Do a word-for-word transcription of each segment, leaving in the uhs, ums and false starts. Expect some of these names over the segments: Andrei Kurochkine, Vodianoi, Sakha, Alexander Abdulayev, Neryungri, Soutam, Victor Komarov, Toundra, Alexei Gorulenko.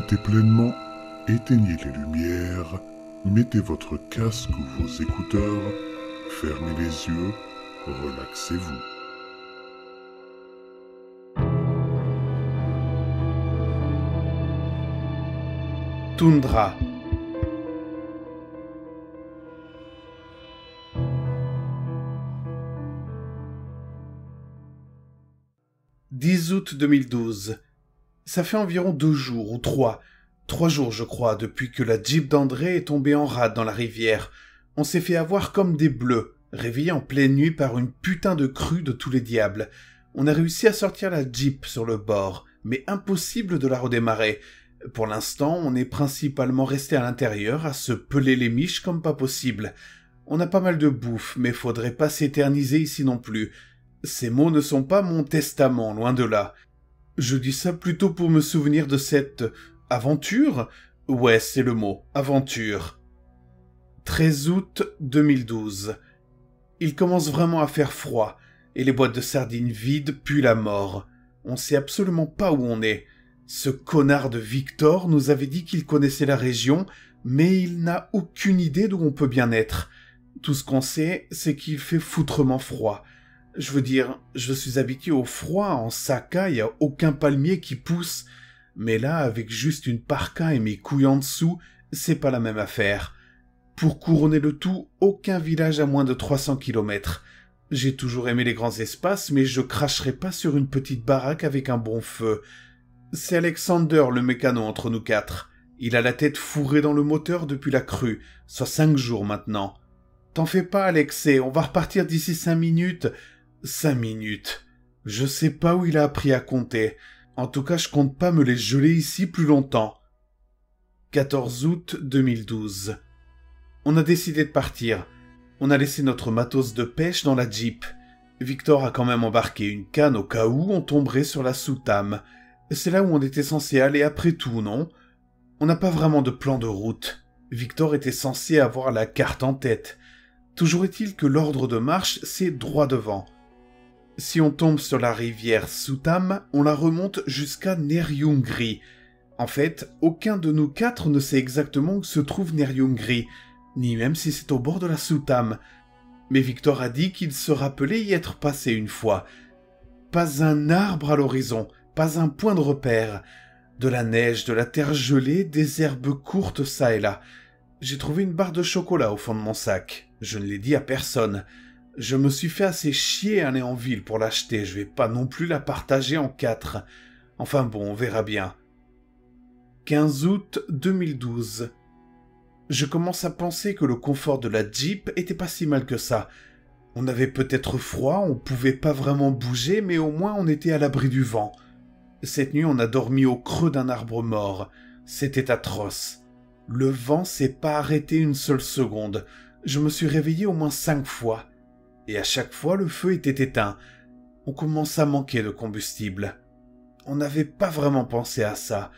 profitez pleinement, éteignez les lumières, mettez votre casque ou vos écouteurs, fermez les yeux, relaxez-vous. Toundra. dix août deux mille douze. Ça fait environ deux jours, ou trois, trois jours je crois, depuis que la Jeep d'André est tombée en rade dans la rivière. On s'est fait avoir comme des bleus, réveillés en pleine nuit par une putain de crue de tous les diables. On a réussi à sortir la Jeep sur le bord, mais impossible de la redémarrer. Pour l'instant, on est principalement resté à l'intérieur à se peler les miches comme pas possible. On a pas mal de bouffe, mais faudrait pas s'éterniser ici non plus. Ces mots ne sont pas mon testament, loin de là. Je dis ça plutôt pour me souvenir de cette... aventure ? Ouais, c'est le mot, aventure. treize août deux mille douze. Il commence vraiment à faire froid, et les boîtes de sardines vides puent la mort. On sait absolument pas où on est. Ce connard de Victor nous avait dit qu'il connaissait la région, mais il n'a aucune idée d'où on peut bien être. Tout ce qu'on sait, c'est qu'il fait foutrement froid. Je veux dire, je suis habitué au froid, en Sakha, il n'y a aucun palmier qui pousse, mais là, avec juste une parka et mes couilles en dessous, c'est pas la même affaire. Pour couronner le tout, aucun village à moins de trois cents kilomètres. J'ai toujours aimé les grands espaces, mais je cracherai pas sur une petite baraque avec un bon feu. C'est Alexander le mécano entre nous quatre. Il a la tête fourrée dans le moteur depuis la crue, soit cinq jours maintenant. T'en fais pas, Alexei, on va repartir d'ici cinq minutes. Cinq minutes. Je sais pas où il a appris à compter. En tout cas, je compte pas me les geler ici plus longtemps. quatorze août deux mille douze. On a décidé de partir. On a laissé notre matos de pêche dans la Jeep. Victor a quand même embarqué une canne au cas où on tomberait sur la Soutam. C'est là où on était censé aller après tout, non? On n'a pas vraiment de plan de route. Victor était censé avoir la carte en tête. Toujours est-il que l'ordre de marche, c'est droit devant. Si on tombe sur la rivière Soutam, on la remonte jusqu'à Neryungri. En fait, aucun de nous quatre ne sait exactement où se trouve Neryungri, ni même si c'est au bord de la Soutam. Mais Victor a dit qu'il se rappelait y être passé une fois. Pas un arbre à l'horizon. Pas un point de repère. De la neige, de la terre gelée, des herbes courtes ça et là. J'ai trouvé une barre de chocolat au fond de mon sac. Je ne l'ai dit à personne. Je me suis fait assez chier à aller en ville pour l'acheter. Je vais pas non plus la partager en quatre. Enfin bon, on verra bien. quinze août deux mille douze. Je commence à penser que le confort de la Jeep était pas si mal que ça. On avait peut-être froid, on pouvait pas vraiment bouger, mais au moins on était à l'abri du vent. Cette nuit, on a dormi au creux d'un arbre mort. C'était atroce. Le vent s'est pas arrêté une seule seconde. Je me suis réveillé au moins cinq fois. Et à chaque fois, le feu était éteint. On commence à manquer de combustible. On n'avait pas vraiment pensé à ça.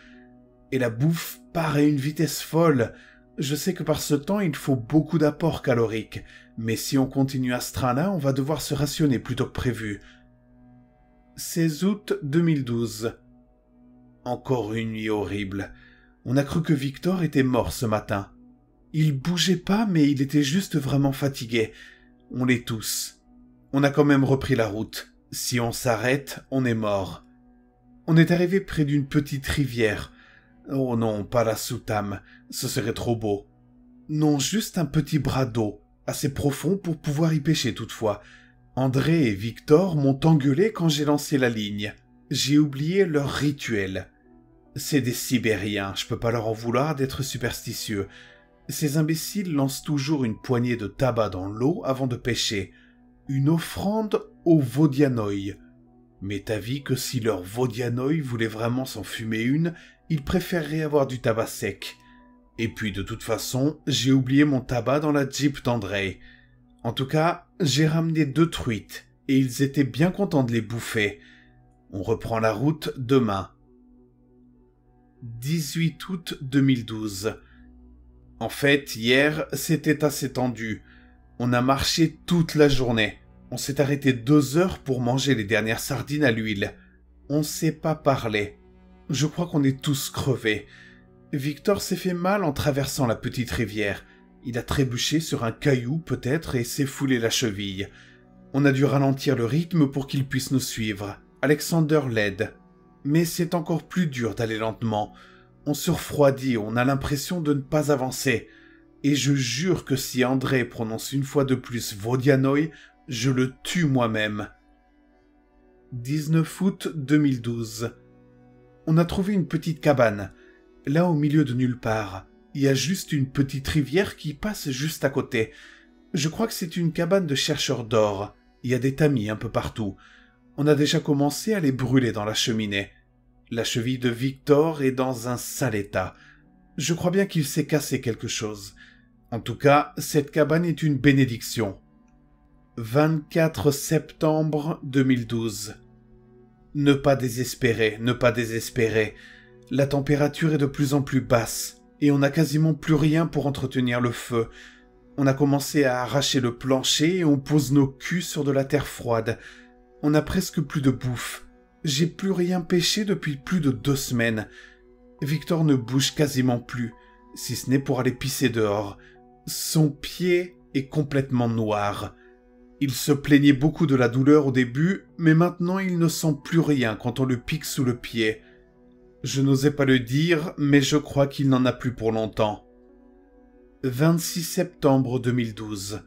Et la bouffe part à une vitesse folle. Je sais que par ce temps, il faut beaucoup d'apports caloriques. Mais si on continue à ce train-là, on va devoir se rationner plutôt que prévu. seize août deux mille douze. Encore une nuit horrible. On a cru que Victor était mort ce matin. Il bougeait pas, mais il était juste vraiment fatigué. On l'est tous. On a quand même repris la route. Si on s'arrête, on est mort. On est arrivé près d'une petite rivière. Oh non, pas la Soutam. Ce serait trop beau. Non, juste un petit bras d'eau, assez profond pour pouvoir y pêcher toutefois. André et Victor m'ont engueulé quand j'ai lancé la ligne. J'ai oublié leur rituel. C'est des Sibériens, je peux pas leur en vouloir d'être superstitieux. Ces imbéciles lancent toujours une poignée de tabac dans l'eau avant de pêcher. Une offrande aux Vodianoi. M'est avis que si leurs Vodianoi voulaient vraiment s'en fumer une, ils préféreraient avoir du tabac sec. Et puis de toute façon, j'ai oublié mon tabac dans la Jeep d'André. En tout cas, j'ai ramené deux truites, et ils étaient bien contents de les bouffer. On reprend la route demain. dix-huit août deux mille douze. En fait, hier, c'était assez tendu. On a marché toute la journée. On s'est arrêté deux heures pour manger les dernières sardines à l'huile. On s'est pas parlé. Je crois qu'on est tous crevés. Victor s'est fait mal en traversant la petite rivière. Il a trébuché sur un caillou peut-être et s'est foulé la cheville. On a dû ralentir le rythme pour qu'il puisse nous suivre. Alexander l'aide. Mais c'est encore plus dur d'aller lentement. On se refroidit, on a l'impression de ne pas avancer. Et je jure que si Andrei prononce une fois de plus Vodianoi, je le tue moi-même. dix-neuf août deux mille douze. On a trouvé une petite cabane. Là, au milieu de nulle part, il y a juste une petite rivière qui passe juste à côté. Je crois que c'est une cabane de chercheurs d'or. Il y a des tamis un peu partout. On a déjà commencé à les brûler dans la cheminée. La cheville de Victor est dans un sale état. Je crois bien qu'il s'est cassé quelque chose. En tout cas, cette cabane est une bénédiction. vingt-quatre septembre deux mille douze. Ne pas désespérer, ne pas désespérer. La température est de plus en plus basse, et on n'a quasiment plus rien pour entretenir le feu. On a commencé à arracher le plancher et on pose nos culs sur de la terre froide. On n'a presque plus de bouffe. J'ai plus rien pêché depuis plus de deux semaines. Victor ne bouge quasiment plus, si ce n'est pour aller pisser dehors. Son pied est complètement noir. Il se plaignait beaucoup de la douleur au début, mais maintenant il ne sent plus rien quand on le pique sous le pied. Je n'osais pas le dire, mais je crois qu'il n'en a plus pour longtemps. vingt-six septembre deux mille douze.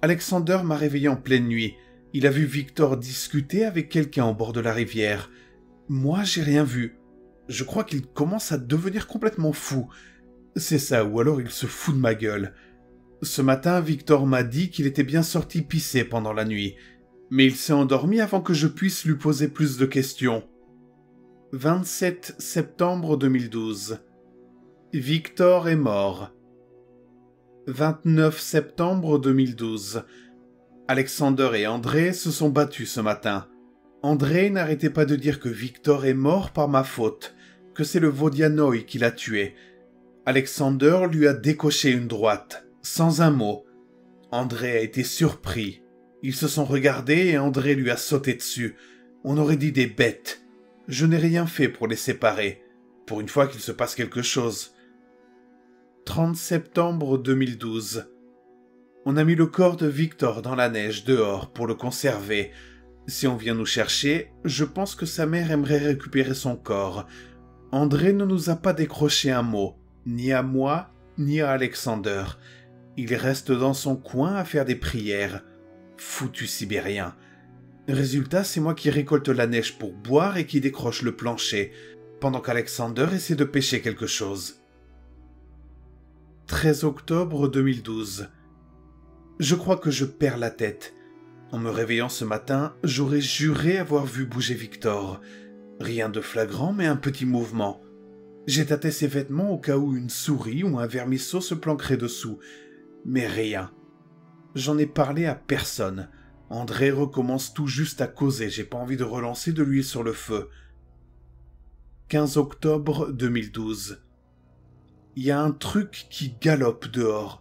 Alexander m'a réveillé en pleine nuit. Il a vu Victor discuter avec quelqu'un au bord de la rivière. Moi, j'ai rien vu. Je crois qu'il commence à devenir complètement fou. C'est ça, ou alors il se fout de ma gueule. Ce matin, Victor m'a dit qu'il était bien sorti pisser pendant la nuit, mais il s'est endormi avant que je puisse lui poser plus de questions. vingt-sept septembre deux mille douze. Victor est mort. vingt-neuf septembre deux mille douze. Alexander et Andrei se sont battus ce matin. Andrei n'arrêtait pas de dire que Victor est mort par ma faute, que c'est le Vodianoi qui l'a tué. Alexander lui a décoché une droite. Sans un mot. Andrei a été surpris. Ils se sont regardés et Andrei lui a sauté dessus. On aurait dit des bêtes. Je n'ai rien fait pour les séparer. Pour une fois qu'il se passe quelque chose. trente septembre deux mille douze. On a mis le corps de Victor dans la neige dehors pour le conserver. Si on vient nous chercher, je pense que sa mère aimerait récupérer son corps. Andrei ne nous a pas décroché un mot, ni à moi, ni à Alexander. Il reste dans son coin à faire des prières. Foutu sibérien. Résultat, c'est moi qui récolte la neige pour boire et qui décroche le plancher, pendant qu'Alexander essaie de pêcher quelque chose. treize octobre deux mille douze. Je crois que je perds la tête. En me réveillant ce matin, j'aurais juré avoir vu bouger Victor. Rien de flagrant, mais un petit mouvement. J'ai tâté ses vêtements au cas où une souris ou un vermisseau se planquerait dessous. Mais rien. J'en ai parlé à personne. Andrei recommence tout juste à causer, j'ai pas envie de relancer de l'huile sur le feu. quinze octobre deux mille douze. Il y a un truc qui galope dehors.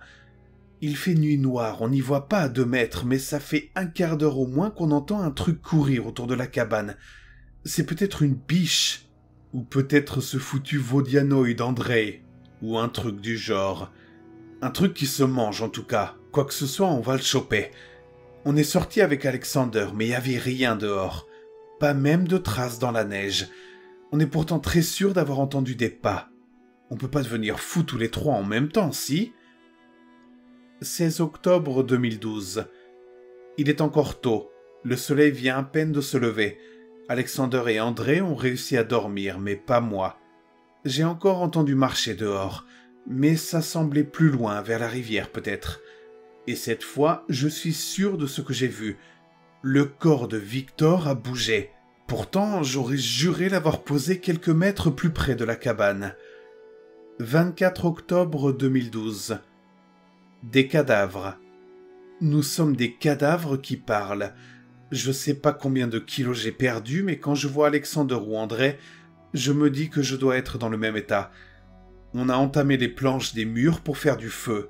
Il fait nuit noire, on n'y voit pas à deux mètres, mais ça fait un quart d'heure au moins qu'on entend un truc courir autour de la cabane. C'est peut-être une biche, ou peut-être ce foutu Vodianoi d'Andrei, ou un truc du genre. Un truc qui se mange en tout cas. Quoi que ce soit, on va le choper. On est sorti avec Alexander, mais il n'y avait rien dehors. Pas même de traces dans la neige. On est pourtant très sûr d'avoir entendu des pas. On peut pas devenir fous tous les trois en même temps, si ? seize octobre deux mille douze. Il est encore tôt. Le soleil vient à peine de se lever. Alexander et Andrei ont réussi à dormir, mais pas moi. J'ai encore entendu marcher dehors. Mais ça semblait plus loin, vers la rivière peut-être. Et cette fois, je suis sûr de ce que j'ai vu. Le corps de Victor a bougé. Pourtant, j'aurais juré l'avoir posé quelques mètres plus près de la cabane. vingt-quatre octobre deux mille douze. Des cadavres. Nous sommes des cadavres qui parlent. Je sais pas combien de kilos j'ai perdu, mais quand je vois Alexander ou Andrei, je me dis que je dois être dans le même état. On a entamé les planches des murs pour faire du feu.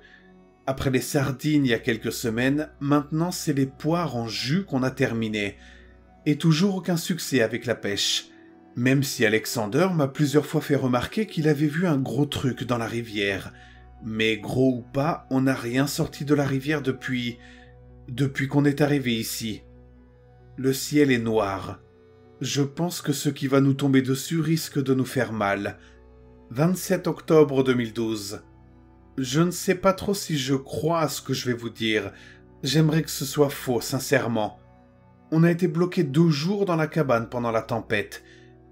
Après les sardines il y a quelques semaines, maintenant c'est les poires en jus qu'on a terminées. Et toujours aucun succès avec la pêche. Même si Alexander m'a plusieurs fois fait remarquer qu'il avait vu un gros truc dans la rivière. Mais gros ou pas, on n'a rien sorti de la rivière depuis... depuis qu'on est arrivé ici. Le ciel est noir. Je pense que ce qui va nous tomber dessus risque de nous faire mal. vingt-sept octobre deux mille douze. Je ne sais pas trop si je crois à ce que je vais vous dire. J'aimerais que ce soit faux, sincèrement. On a été bloqués deux jours dans la cabane pendant la tempête.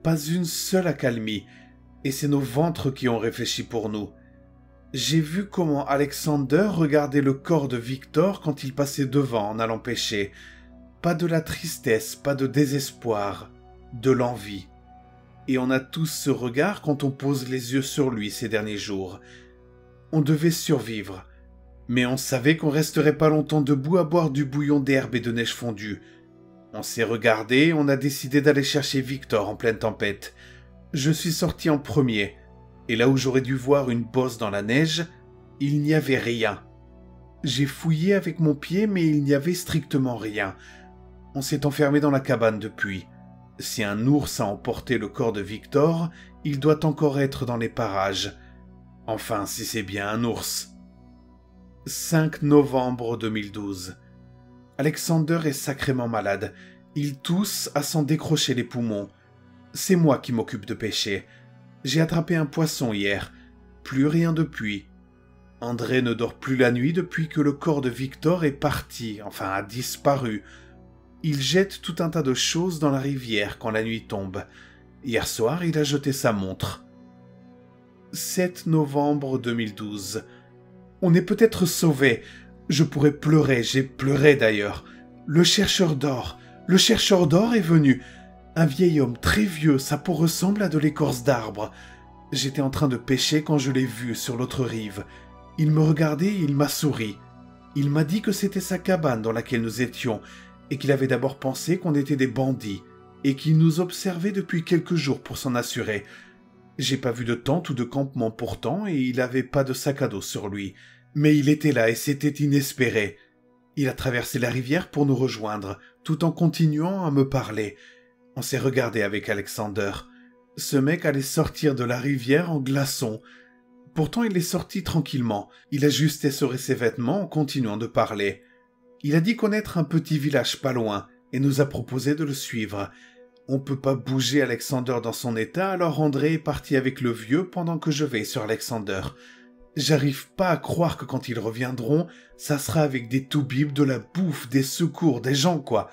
Pas une seule accalmie. Et c'est nos ventres qui ont réfléchi pour nous. J'ai vu comment Alexander regardait le corps de Victor quand il passait devant en allant pêcher. Pas de la tristesse, pas de désespoir, de l'envie. Et on a tous ce regard quand on pose les yeux sur lui ces derniers jours. On devait survivre, mais on savait qu'on resterait pas longtemps debout à boire du bouillon d'herbe et de neige fondue. On s'est regardé, on a décidé d'aller chercher Victor en pleine tempête. Je suis sorti en premier. Et là où j'aurais dû voir une bosse dans la neige, il n'y avait rien. J'ai fouillé avec mon pied, mais il n'y avait strictement rien. On s'est enfermé dans la cabane depuis. Si un ours a emporté le corps de Victor, il doit encore être dans les parages. Enfin, si c'est bien un ours. cinq novembre deux mille douze. Alexander est sacrément malade. Il tousse à s'en décrocher les poumons. C'est moi qui m'occupe de pêcher. J'ai attrapé un poisson hier. Plus rien depuis. Andrei ne dort plus la nuit depuis que le corps de Victor est parti, enfin a disparu. Il jette tout un tas de choses dans la rivière quand la nuit tombe. Hier soir, il a jeté sa montre. sept novembre deux mille douze. On est peut-être sauvés. Je pourrais pleurer, j'ai pleuré d'ailleurs. Le chercheur d'or. Le chercheur d'or est venu. Un vieil homme très vieux, sa peau ressemble à de l'écorce d'arbre. J'étais en train de pêcher quand je l'ai vu sur l'autre rive. Il me regardait et il m'a souri. Il m'a dit que c'était sa cabane dans laquelle nous étions, et qu'il avait d'abord pensé qu'on était des bandits, et qu'il nous observait depuis quelques jours pour s'en assurer. J'ai pas vu de tente ou de campement pourtant, et il avait pas de sac à dos sur lui. Mais il était là et c'était inespéré. Il a traversé la rivière pour nous rejoindre, tout en continuant à me parler. On s'est regardé avec Alexander. Ce mec allait sortir de la rivière en glaçon. Pourtant, il est sorti tranquillement. Il a juste essoré ses vêtements en continuant de parler. Il a dit connaître un petit village pas loin et nous a proposé de le suivre. On peut pas bouger Alexander dans son état, alors Andrei est parti avec le vieux pendant que je veille sur Alexander. J'arrive pas à croire que quand ils reviendront, ça sera avec des toubibs, de la bouffe, des secours, des gens, quoi.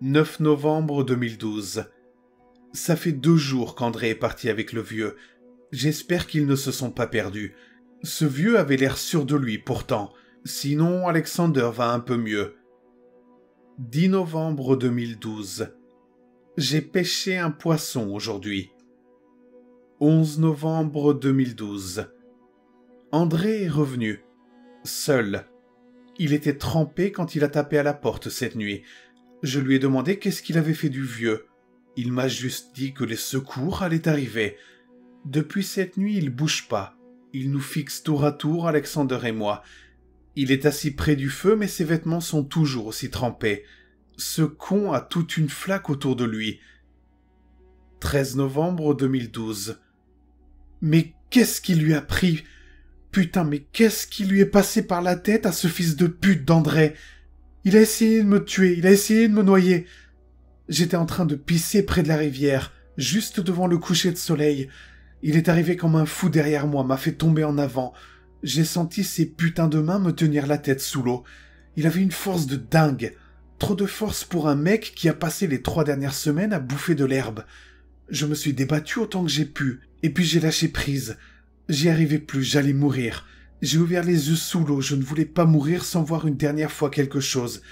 neuf novembre deux mille douze. Ça fait deux jours qu'Andrei est parti avec le vieux. J'espère qu'ils ne se sont pas perdus. Ce vieux avait l'air sûr de lui pourtant. Sinon, Alexander va un peu mieux. dix novembre deux mille douze. J'ai pêché un poisson aujourd'hui. onze novembre deux mille douze. Andrei est revenu. Seul. Il était trempé quand il a tapé à la porte cette nuit. Je lui ai demandé qu'est-ce qu'il avait fait du vieux. Il m'a juste dit que les secours allaient arriver. Depuis cette nuit, il bouge pas. Il nous fixe tour à tour, Alexander et moi. Il est assis près du feu, mais ses vêtements sont toujours aussi trempés. Ce con a toute une flaque autour de lui. treize novembre deux mille douze. Mais qu'est-ce qui lui a pris? Putain, mais qu'est-ce qui lui est passé par la tête à ce fils de pute d'Andrei? Il a essayé de me tuer, il a essayé de me noyer. J'étais en train de pisser près de la rivière, juste devant le coucher de soleil. Il est arrivé comme un fou derrière moi, m'a fait tomber en avant. J'ai senti ses putains de mains me tenir la tête sous l'eau. Il avait une force de dingue. Trop de force pour un mec qui a passé les trois dernières semaines à bouffer de l'herbe. Je me suis débattu autant que j'ai pu, et puis j'ai lâché prise. J'y arrivais plus, j'allais mourir. J'ai ouvert les yeux sous l'eau, je ne voulais pas mourir sans voir une dernière fois quelque chose.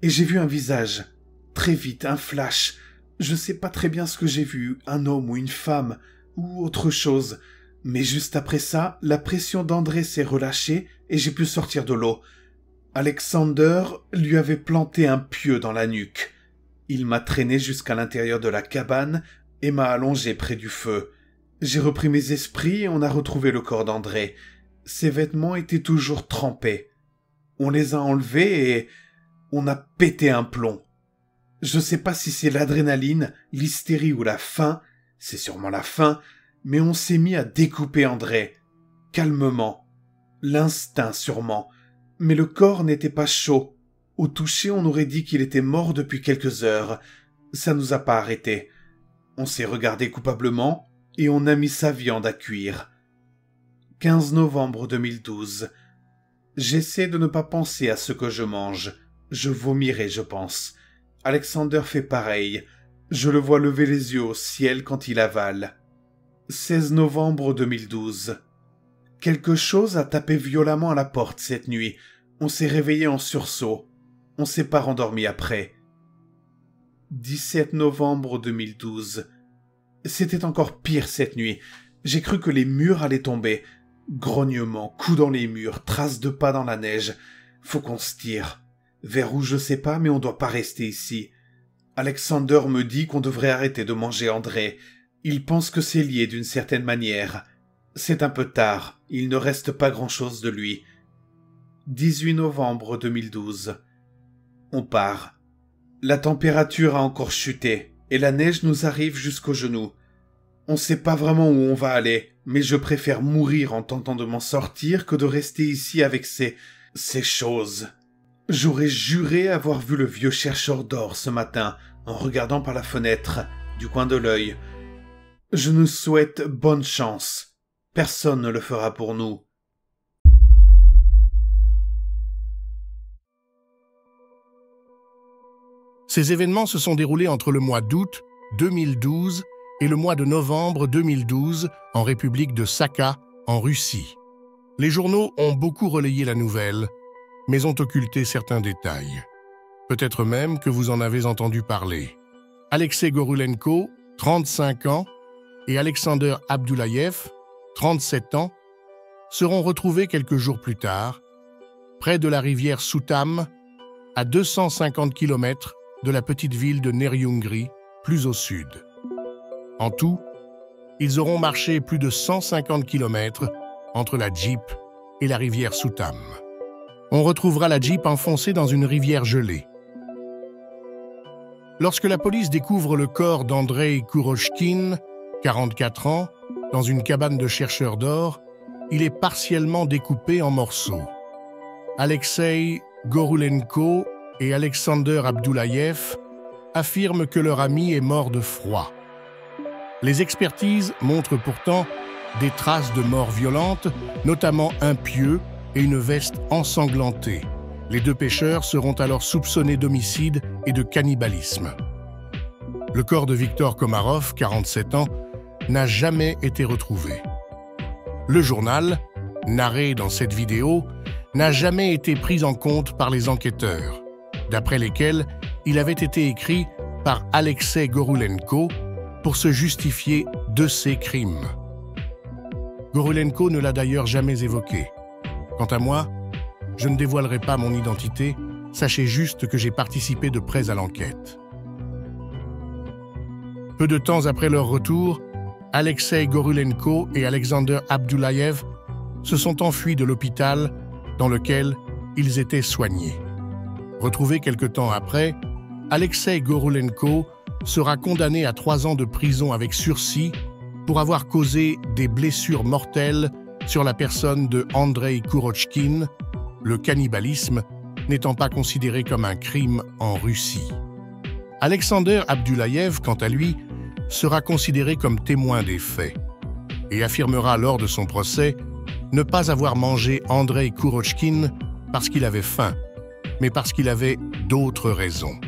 Et j'ai vu un visage. Très vite, un flash. Je ne sais pas très bien ce que j'ai vu, un homme ou une femme, ou autre chose. Mais juste après ça, la pression d'Andrei s'est relâchée et j'ai pu sortir de l'eau. Alexander lui avait planté un pieu dans la nuque. Il m'a traîné jusqu'à l'intérieur de la cabane et m'a allongé près du feu. J'ai repris mes esprits et on a retrouvé le corps d'Andrei. Ses vêtements étaient toujours trempés. On les a enlevés et on a pété un plomb. Je sais pas si c'est l'adrénaline, l'hystérie ou la faim, c'est sûrement la faim, mais on s'est mis à découper Andrei, calmement. L'instinct sûrement, mais le corps n'était pas chaud. Au toucher, on aurait dit qu'il était mort depuis quelques heures. Ça nous a pas arrêtés. On s'est regardé coupablement et on a mis sa viande à cuire. quinze novembre deux mille douze. J'essaie de ne pas penser à ce que je mange. Je vomirai, je pense. Alexander fait pareil. Je le vois lever les yeux au ciel quand il avale. seize novembre deux mille douze. Quelque chose a tapé violemment à la porte cette nuit. On s'est réveillé en sursaut. On s'est pas rendormi après. dix-sept novembre deux mille douze. C'était encore pire cette nuit. J'ai cru que les murs allaient tomber. Grognements, coups dans les murs, traces de pas dans la neige. Faut qu'on se tire. Vers où je sais pas, mais on doit pas rester ici. Alexander me dit qu'on devrait arrêter de manger Andrei. Il pense que c'est lié d'une certaine manière. C'est un peu tard, il ne reste pas grand-chose de lui. dix-huit novembre deux mille douze. On part. La température a encore chuté, et la neige nous arrive jusqu'aux genoux. On sait pas vraiment où on va aller, mais je préfère mourir en tentant de m'en sortir que de rester ici avec ces... ces choses. J'aurais juré avoir vu le vieux chercheur d'or ce matin, en regardant par la fenêtre, du coin de l'œil. Je nous souhaite bonne chance. Personne ne le fera pour nous. Ces événements se sont déroulés entre le mois d'août deux mille douze et le mois de novembre deux mille douze en République de Sakha, en Russie. Les journaux ont beaucoup relayé la nouvelle, mais ont occulté certains détails. Peut-être même que vous en avez entendu parler. Alexei Gorulenko, trente-cinq ans, et Alexander Abdulayev, trente-sept ans, seront retrouvés quelques jours plus tard, près de la rivière Soutam, à deux cent cinquante kilomètres de la petite ville de Neryungri, plus au sud. En tout, ils auront marché plus de cent cinquante kilomètres entre la jeep et la rivière Soutam. On retrouvera la jeep enfoncée dans une rivière gelée. Lorsque la police découvre le corps d'Andrei Kurochkine, quarante-quatre ans, dans une cabane de chercheurs d'or, il est partiellement découpé en morceaux. Alexei Gorulenko et Alexander Abdulayev affirment que leur ami est mort de froid. Les expertises montrent pourtant des traces de mort violente, notamment un pieu et une veste ensanglantée. Les deux pêcheurs seront alors soupçonnés d'homicide et de cannibalisme. Le corps de Victor Komarov, quarante-sept ans, n'a jamais été retrouvé. Le journal, narré dans cette vidéo, n'a jamais été pris en compte par les enquêteurs, d'après lesquels il avait été écrit par Alexei Gorulenko pour se justifier de ses crimes. Gorulenko ne l'a d'ailleurs jamais évoqué. Quant à moi, je ne dévoilerai pas mon identité, sachez juste que j'ai participé de près à l'enquête. Peu de temps après leur retour, Alexei Gorulenko et Alexander Abdulayev se sont enfuis de l'hôpital dans lequel ils étaient soignés. Retrouvés quelque temps après, Alexei Gorulenko sera condamné à trois ans de prison avec sursis pour avoir causé des blessures mortelles sur la personne de Andrei Kurochkine, le cannibalisme n'étant pas considéré comme un crime en Russie. Alexander Abdulayev, quant à lui, sera considéré comme témoin des faits et affirmera lors de son procès ne pas avoir mangé Andrei Kurochkine parce qu'il avait faim, mais parce qu'il avait d'autres raisons.